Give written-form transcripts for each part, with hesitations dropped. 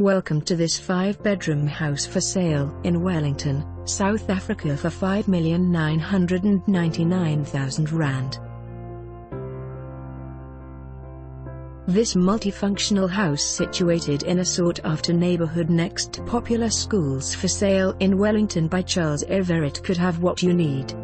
Welcome to this 5-bedroom house for sale in Wellington, South Africa for R5,999,000. This multifunctional house situated in a sought-after neighborhood next to popular schools for sale in Wellington by Charles Everett could have what you need.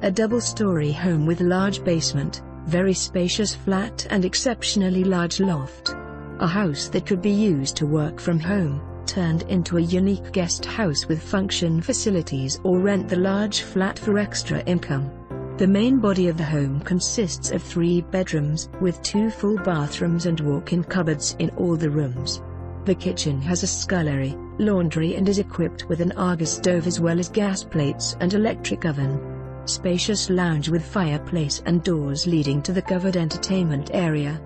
A double-story home with large basement, very spacious flat and exceptionally large loft. A house that could be used to work from home, turned into a unique guest house with function facilities, or rent the large flat for extra income. The main body of the home consists of 3 bedrooms, with 2 full bathrooms and walk-in cupboards in all the rooms. The kitchen has a scullery, laundry and is equipped with an Argus stove as well as gas plates and electric oven. Spacious lounge with fireplace and doors leading to the covered entertainment area.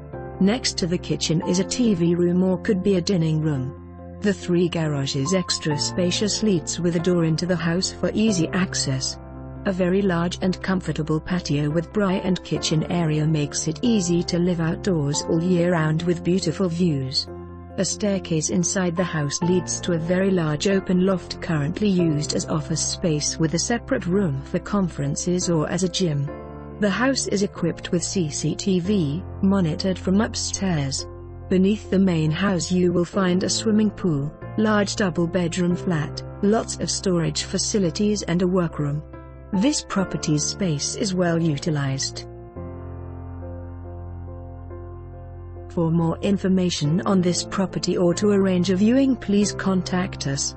Next to the kitchen is a TV room or could be a dining room. The 3 garages extra spacious leads with a door into the house for easy access. A very large and comfortable patio with braai and kitchen area makes it easy to live outdoors all year round with beautiful views. A staircase inside the house leads to a very large open loft currently used as office space with a separate room for conferences or as a gym. The house is equipped with CCTV, monitored from upstairs. Beneath the main house you will find a swimming pool, large double-bedroom flat, lots of storage facilities and a workroom. This property's space is well utilized. For more information on this property or to arrange a viewing, please contact us.